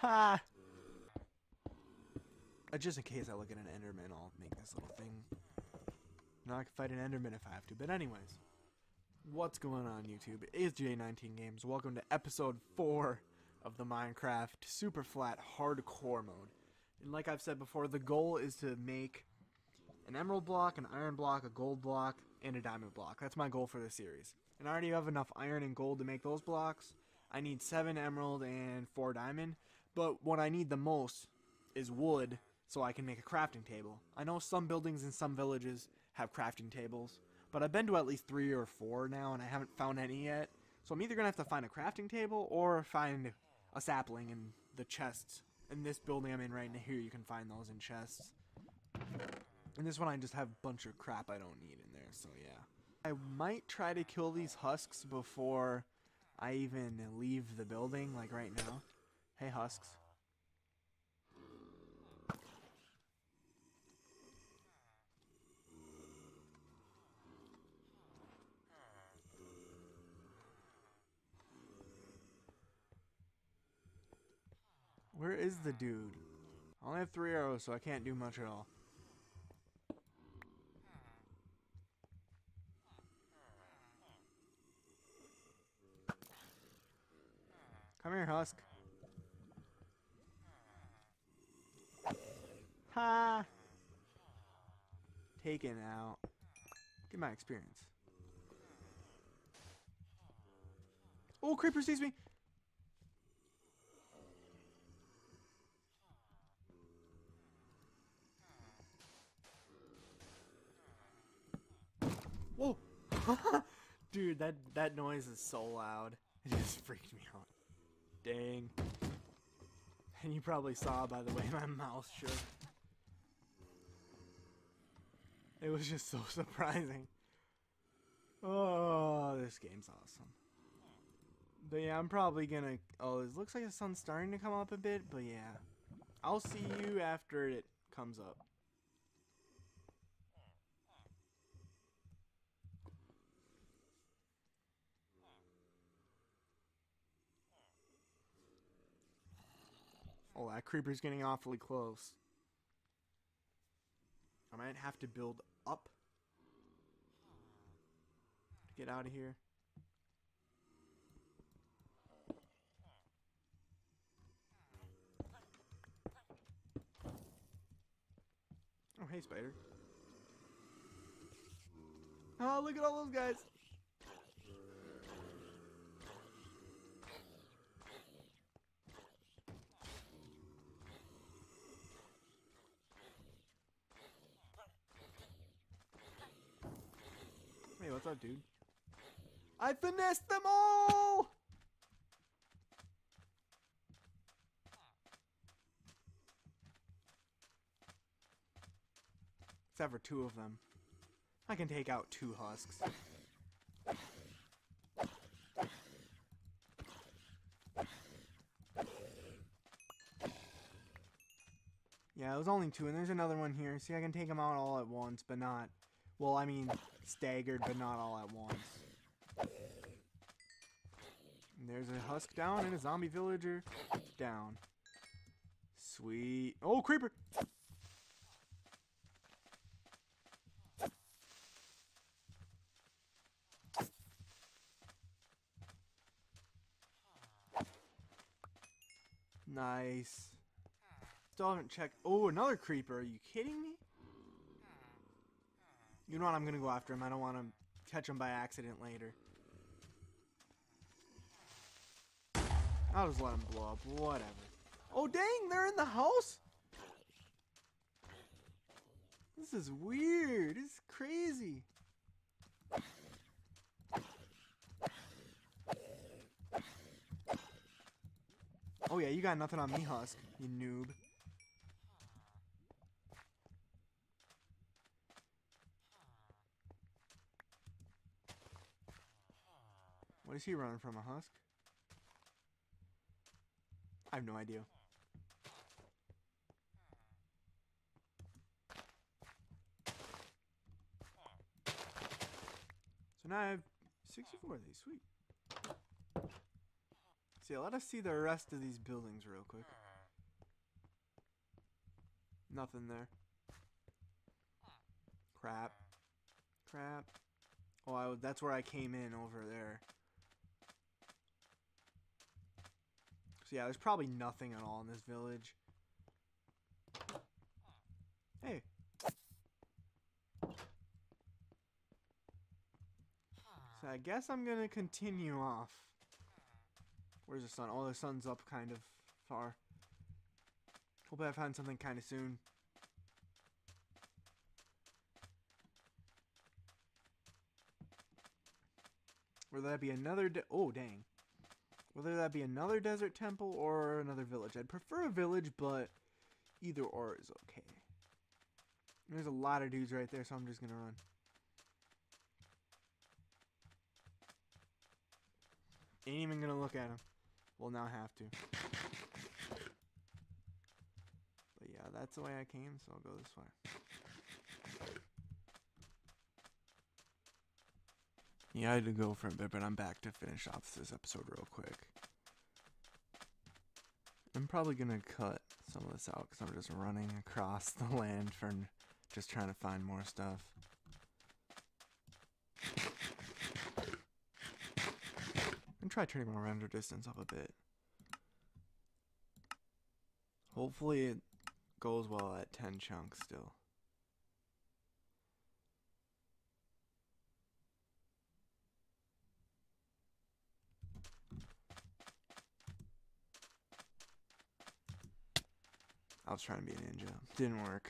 Ha! Just in case I look at an Enderman, I'll make this little thing. Now I can fight an Enderman if I have to. But anyways, what's going on YouTube? It is J19Games. Welcome to episode 4 of the Minecraft Super Flat Hardcore Mode. And like I've said before, the goal is to make an Emerald Block, an Iron Block, a Gold Block, and a Diamond Block. That's my goal for this series. And I already have enough iron and gold to make those blocks. I need 7 emerald and 4 diamond. But what I need the most is wood, so I can make a crafting table. I know some buildings in some villages have crafting tables, but I've been to at least 3 or 4 now, and I haven't found any yet. So I'm either going to have to find a crafting table, or find a sapling in the chests. In this building I'm in right now, here you can find those in chests. And this one I just have a bunch of crap I don't need in there, so yeah. I might try to kill these husks before I even leave the building, like right now. Hey husks. Where is the dude? I only have 3 arrows, so I can't do much at all. Come here, husk. Ha! Taken out. Get my experience. Oh, creeper sees me! Whoa! Dude, that noise is so loud. It just freaked me out. Dang. And you probably saw by the way my mouth shook. It was just so surprising. Oh, this game's awesome. But yeah, I'm probably gonna... Oh, it looks like the sun's starting to come up a bit, but yeah. I'll see you after it comes up. Oh, that creeper's getting awfully close. I might have to build up to get out of here. Oh, hey, spider. Oh, look at all those guys. Hey, what's up, dude? I finessed them all! Except for 2 of them. I can take out 2 husks. Yeah, it was only 2, and there's another one here. See, I can take them out all at once, but not... Well, I mean, staggered, but not all at once. And there's a husk down and a zombie villager down. Sweet. Oh, creeper! Nice. Still haven't checked. Oh, another creeper. Are you kidding me? You know what, I'm going to go after him. I don't want to catch him by accident later. I'll just let him blow up. Whatever. Oh, dang! They're in the house? This is weird. This is crazy. Oh, yeah. You got nothing on me, husk. You noob. What is he running from, a husk? I have no idea. So now I have 64 of these, sweet. See, let us see the rest of these buildings real quick. Nothing there. Crap. Crap. Oh, that's where I came in, over there. So yeah, there's probably nothing at all in this village. Hey. So I guess I'm gonna continue off. Where's the sun? Oh, the sun's up kind of far. Hope I find something kind of soon. Whether that be another oh dang, whether that be another desert temple or another village, I'd prefer a village, but either or is okay. There's a lot of dudes right there, so I'm just gonna run. Ain't even gonna look at him. Well, now I have to. But yeah, that's the way I came, so I'll go this way. Yeah, I had to go for a bit, but I'm back to finish off this episode real quick. I'm probably going to cut some of this out because I'm just running across the land for just trying to find more stuff. And try turning my render distance up a bit. Hopefully it goes well at 10 chunks still. I was trying to be a ninja. Didn't work.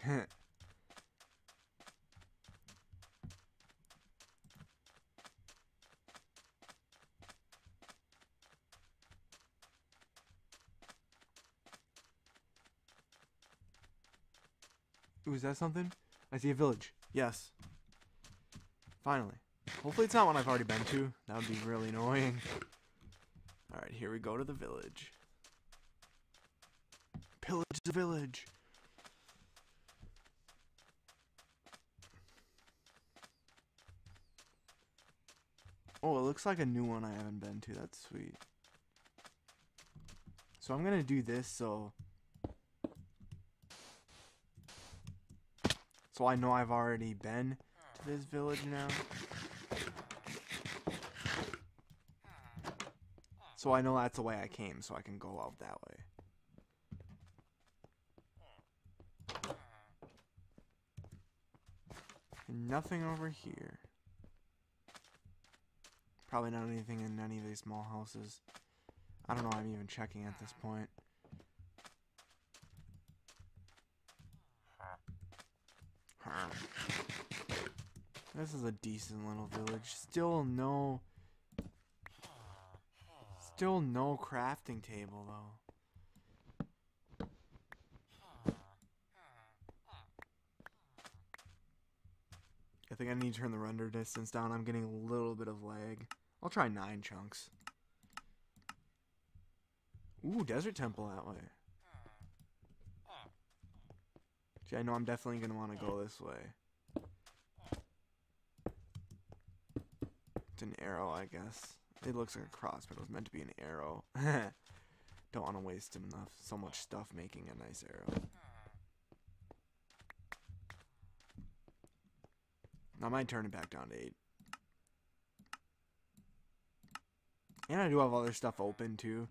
Ooh, is that something? I see a village. Yes. Finally. Hopefully it's not one I've already been to. That would be really annoying. Alright, here we go to the village. Pillage the village. Oh, it looks like a new one I haven't been to. That's sweet. So I'm gonna do this so I know I've already been to this village now. So I know that's the way I came, so I can go out that way. Nothing over here. Probably not anything in any of these small houses. I don't know why I'm even checking at this point. This is a decent little village. Still no crafting table though. I think I need to turn the render distance down. I'm getting a little bit of lag. I'll try 9 chunks. Ooh, desert temple that way. See, I know I'm definitely going to want to go this way. It's an arrow, I guess. It looks like a cross, but it was meant to be an arrow. Don't want to waste enough, so much stuff making a nice arrow. I might turn it back down to 8. And I do have other stuff open too,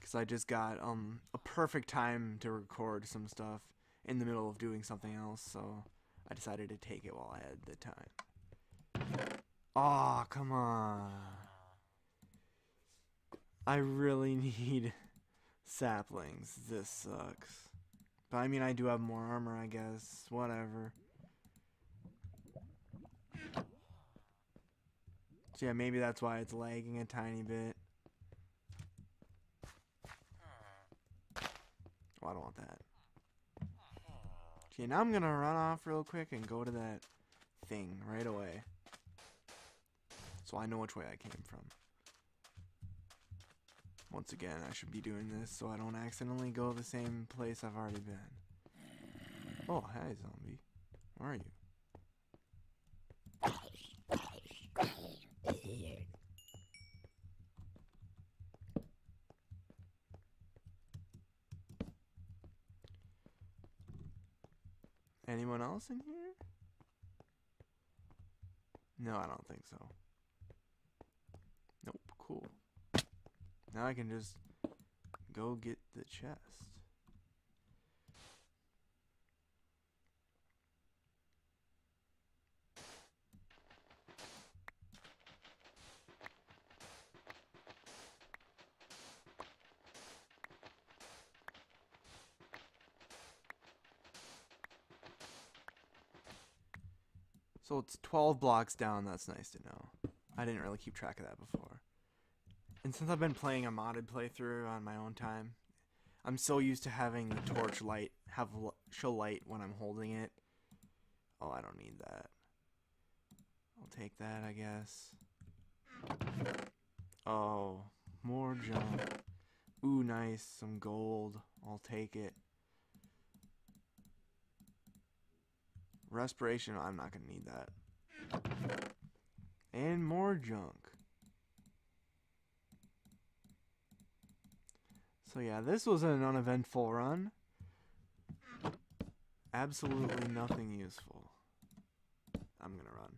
because I just got a perfect time to record some stuff in the middle of doing something else, so I decided to take it while I had the time. Aw, oh, come on. I really need saplings. This sucks. But I mean, I do have more armor, I guess. Whatever. So yeah, maybe that's why it's lagging a tiny bit. Oh, I don't want that. Okay, now I'm gonna run off real quick and go to that thing right away. So I know which way I came from. Once again, I should be doing this so I don't accidentally go the same place I've already been. Oh, hi zombie. Where are you? Anyone else in here? No, I don't think so. Nope, cool. Now I can just go get the chest. So it's 12 blocks down, that's nice to know. I didn't really keep track of that before. And since I've been playing a modded playthrough on my own time, I'm so used to having the torch light show light when I'm holding it. Oh, I don't need that. I'll take that, I guess. Oh, more junk. Ooh, nice, some gold. I'll take it. Respiration, I'm not going to need that. And more junk. So yeah, this was an uneventful run. Absolutely nothing useful. I'm going to run.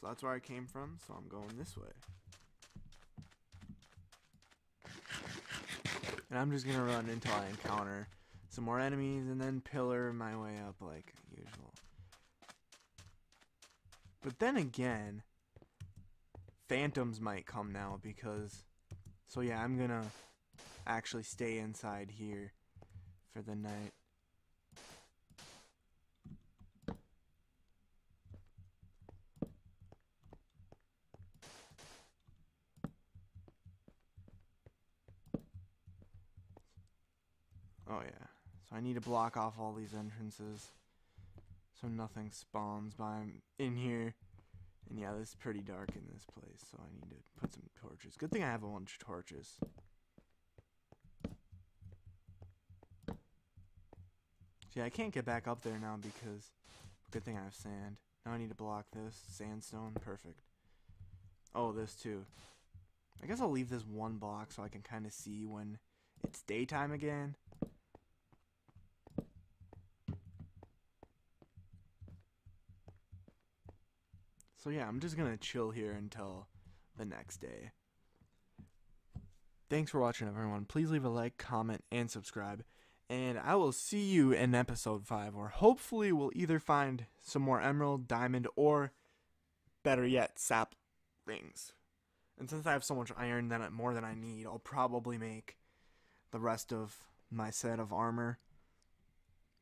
So that's where I came from, so I'm going this way. And I'm just going to run until I encounter some more enemies, and then pillar my way up like usual. But then again, phantoms might come now because... So yeah, I'm gonna actually stay inside here for the night. Oh yeah. So I need to block off all these entrances so nothing spawns by in here. And yeah, this is pretty dark in this place, so I need to put some torches. Good thing I have a bunch of torches. See, I can't get back up there now because good thing I have sand. Now I need to block this. Sandstone, perfect. Oh, this too. I guess I'll leave this one block so I can kind of see when it's daytime again. So yeah, I'm just going to chill here until the next day. Thanks for watching, everyone. Please leave a like, comment, and subscribe. And I will see you in episode 5, where hopefully we'll either find some more emerald, diamond, or better yet, saplings. And since I have so much iron, that more than I need, I'll probably make the rest of my set of armor.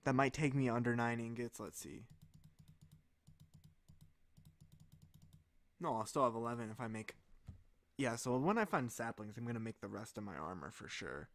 That might take me under 9 ingots, let's see. No, I'll still have 11 if I make... Yeah, so when I find saplings, I'm going to make the rest of my armor for sure.